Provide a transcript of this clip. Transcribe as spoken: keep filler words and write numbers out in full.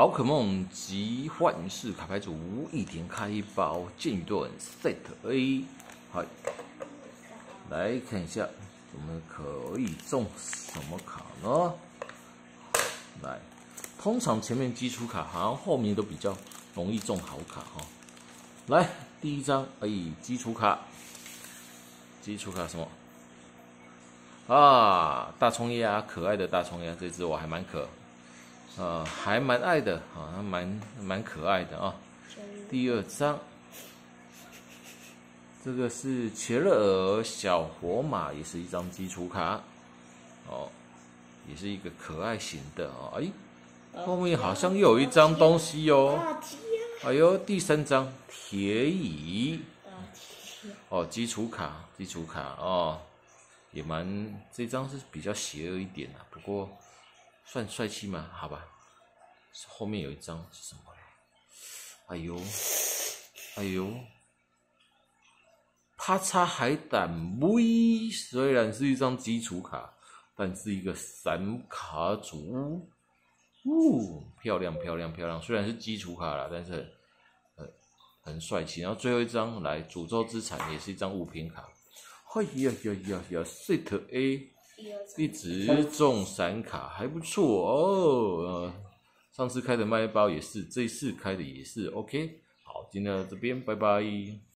宝可梦及幻视卡牌组一点开包剑与盾 Set A， 好，来看一下我们可以中什么卡呢？来，通常前面基础卡好像后面都比较容易中好卡哈、哦。来，第一张，哎，基础卡，基础卡什么？啊，大葱鸭，可爱的大葱鸭，这只我还蛮可。 呃，还蛮爱的啊，还蛮蛮可爱的啊。第二张，这个是奇乐尔小火马，也是一张基础卡，哦，也是一个可爱型的啊。哎、欸，后面好像又有一张东西哦。哎呦，第三张铁椅，哦，基础卡，基础卡哦，也蛮这张是比较邪恶一点啊，不过。 算帅气吗？好吧，后面有一张是什么？哎呦，哎呦，啪嚓海胆 V， 虽然是一张基础卡，但是一个散卡组，呜、哦，漂亮漂亮漂亮！虽然是基础卡啦，但是很很很帅气。然后最后一张来诅咒之产，也是一张物品卡。哎呀呀呀呀 ，Set A。 一直中闪卡还不错哦、呃，上次开的麦包也是，这次开的也是 OK。好，今天到这边，拜拜。